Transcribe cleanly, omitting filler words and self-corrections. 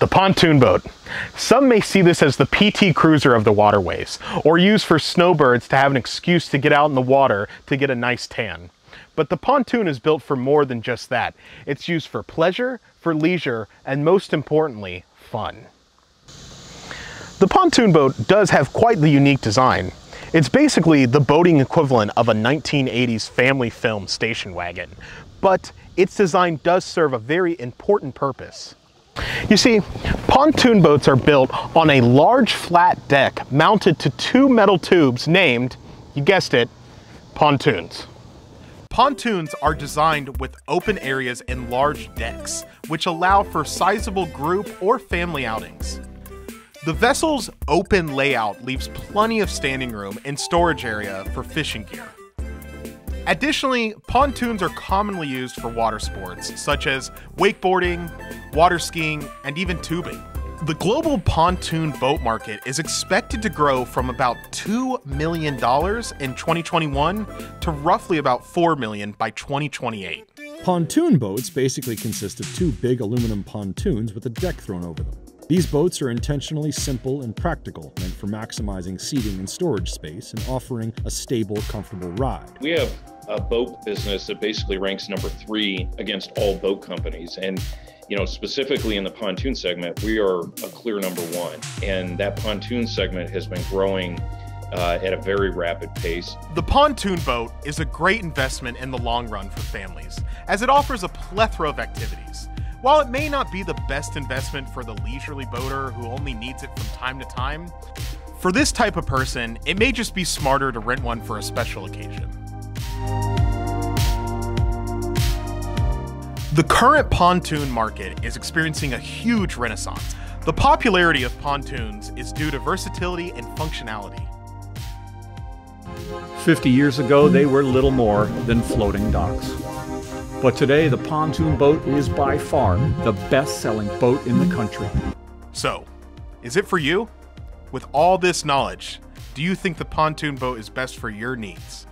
The pontoon boat. Some may see this as the PT Cruiser of the waterways, or used for snowbirds to have an excuse to get out in the water to get a nice tan. But the pontoon is built for more than just that. It's used for pleasure, for leisure, and most importantly, fun. The pontoon boat does have quite the unique design. It's basically the boating equivalent of a 1980s family film station wagon, but its design does serve a very important purpose. You see, pontoon boats are built on a large flat deck mounted to two metal tubes named, you guessed it, pontoons. Pontoons are designed with open areas and large decks, which allow for sizable group or family outings. The vessel's open layout leaves plenty of standing room and storage area for fishing gear. Additionally, pontoons are commonly used for water sports, such as wakeboarding, water skiing, and even tubing. The global pontoon boat market is expected to grow from about $2 million in 2021 to roughly about $4 million by 2028. Pontoon boats basically consist of two big aluminum pontoons with a deck thrown over them. These boats are intentionally simple and practical, meant for maximizing seating and storage space and offering a stable, comfortable ride. We have a boat business that basically ranks #3 against all boat companies. And, you know, specifically in the pontoon segment, we are a clear #1. And that pontoon segment has been growing at a very rapid pace. The pontoon boat is a great investment in the long run for families, as it offers a plethora of activities. While it may not be the best investment for the leisurely boater who only needs it from time to time, for this type of person, it may just be smarter to rent one for a special occasion. The current pontoon market is experiencing a huge renaissance. The popularity of pontoons is due to versatility and functionality. 50 years ago, they were little more than floating docks. But today, the pontoon boat is by far the best-selling boat in the country. So, is it for you? With all this knowledge, do you think the pontoon boat is best for your needs?